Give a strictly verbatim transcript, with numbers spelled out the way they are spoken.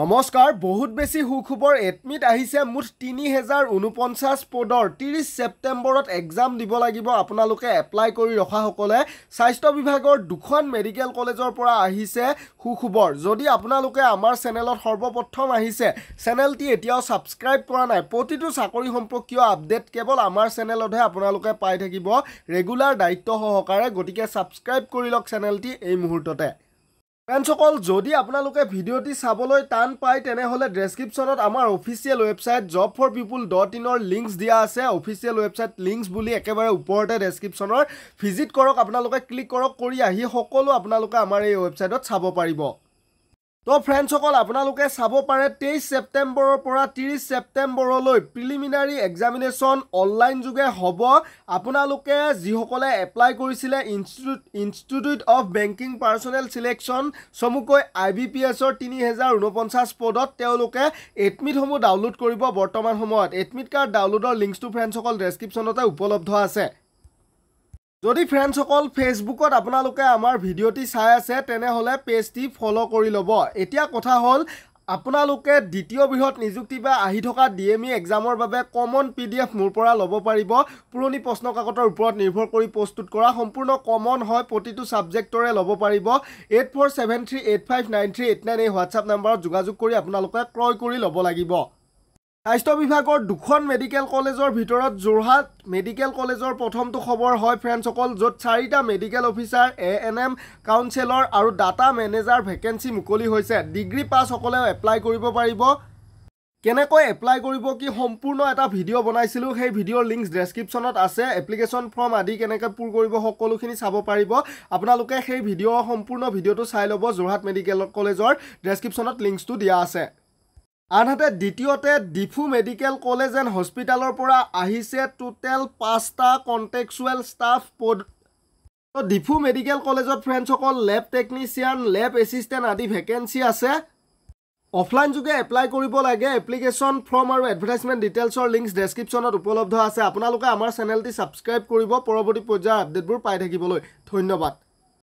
নমস্কাৰ বহুত বেছি হুখুবৰ এডমিট আহিছে মুঠ তিনি হাজাৰ ঊনপঞ্চাছ পদৰ ত্ৰিছ ছেপ্টেম্বৰত এক্সাম দিব লাগিব আপোনালোকে এপ্লাই কৰি ৰখা হকলে স্বাস্থ্য বিভাগৰ দুখন মেডিকেল কলেজৰ পৰা আহিছে হুখুবৰ যদি আপোনালোকে আমাৰ চেনেলত সৰ্বপ্ৰথম আহিছে চেনেলটি এতিয়াও সাবস্ক্ৰাইব কৰা নাই প্ৰতিটো চাকৰি সম্পৰ্কীয় আপডেট কেৱল আমাৰ চেনেলতহে আপোনালোকে পাই থাকিব ৰেগুলাৰ দায়িত্ব সহকাৰে গটিকে সাবস্ক্ৰাইব কৰি লওক চেনেলটি এই মুহূৰ্ততে Pensokol Jodi Apnaloke video ti Sabolo Tan Pai Tenehole description of Amar official website job for people dot in or links dia se official website links bully ekebare uporte description or visit korok apnaloke click korok koria hi hokolo apnaloke amar ei website ot sabo paribo तो friends সকল আপোনালোকে সাবো পাৰে তেইছ ছেপ্টেম্বৰ পৰা ত্ৰিছ ছেপ্টেম্বৰলৈ preliminary examination online যোগে হ'ব আপোনালোকে যিসকলে এপ্লাই কৰিছিল institute institute of banking personnel selection সমুকৈ আই বি পি এস ৰ তিনি হাজাৰ ঊনপঞ্চাছ পদত তেওঁলোকে এডমিট হোম ডাউনলোড কৰিব বৰ্তমান সময়ত এডমিট কাৰ্ড ডাউনলোডৰ লিংকটো ফ্ৰেন্ডস সকল ডেসক্ৰিপচনতে উপলব্ধ আছে যদি ফ্ৰেন্ডস সকল ফেচবুকত আপোনালোকে আমাৰ ভিডিওটি চাই আছে তেনেহলে পেজটি ফলো কৰি লব এতিয়া কথা হল আপোনালোকে দ্বিতীয় বৃহৎ নিযুক্তি বা আহি থকা ডিএমই এক্সামৰ বাবে কমন পিডিএফ মোৰ পৰা লব পাৰিব পুৰণি প্ৰশ্ন কাকতৰ ওপৰত নিৰ্ভৰ কৰি প্ৰস্তুত কৰা সম্পূৰ্ণ কমন হয় প্ৰতিটো সাবজেক্টৰে লব পাৰিব আঠ চাৰি সাত তিনি আঠ পাঁচ নয় তিনি আঠ নয় এই WhatsApp নম্বৰত যোগাযোগ কৰি আপোনালোকে ক্ৰয় কৰি লব লাগিব স্বাস্থ্য বিভাগৰ দুখন মেডিকেল কলেজৰ ভিতৰত জোৰহাট মেডিকেল কলেজৰ প্ৰথমটো খবৰ হয় ফ্ৰেন্ডস সকল য'ত চাৰিটা মেডিকেল অফিচাৰ এএনএম কাউন্সিলৰ আৰু ডাটা মেনেজাৰ ভেকেন্সি মুকলি হৈছে ডিগ্ৰী পাছ সকলে এপ্লাই কৰিব পাৰিব কেনেকৈ এপ্লাই কৰিব কি সম্পূৰ্ণ এটা ভিডিও বনাইছিলো সেই ভিডিওৰ লিংক ডেসক্ৰিপচনত আছে এপ্লিকেচন ফৰ্ম আদি কেনেকৈ পূৰ কৰিব সকলোখিনি চাব পাৰিব আপোনালোকে সেই ভিডিও সম্পূৰ্ণ ভিডিওটো চাই লব জোৰহাট মেডিকেল কলেজৰ ডেসক্ৰিপচনত লিংকটো দিয়া আছে আনহাতে দ্বিতীয়তে ডিফু মেডিকেল কলেজ এণ্ড হস্পিটালৰ পৰা আহিছে টোটাল পাঁচটা কন্টেক্সুৱেল স্টাফ পদ তো ডিফু মেডিকেল কলেজত ফ্ৰেন্ডস সকল লেব টেকনিশিয়ান লেব এসিষ্টেন্ট আদি ভেকেন্সি আছে অফলাইন যোগে এপ্লাই কৰিব লাগে এপ্লিকেচন ফৰ্ম আৰু এডভাৰটাইজমেণ্ট ডিটেইলছৰ লিংকছ ডেসক্ৰিপচনত উপলব্ধ আছে আপোনালোকে আমাৰ চেনেলটি সাবস্ক্ৰাইব কৰিব পৰৱৰ্তী পৰ্যায়ৰ আপডেটবোৰ পাই থাকিবলৈ ধন্যবাদ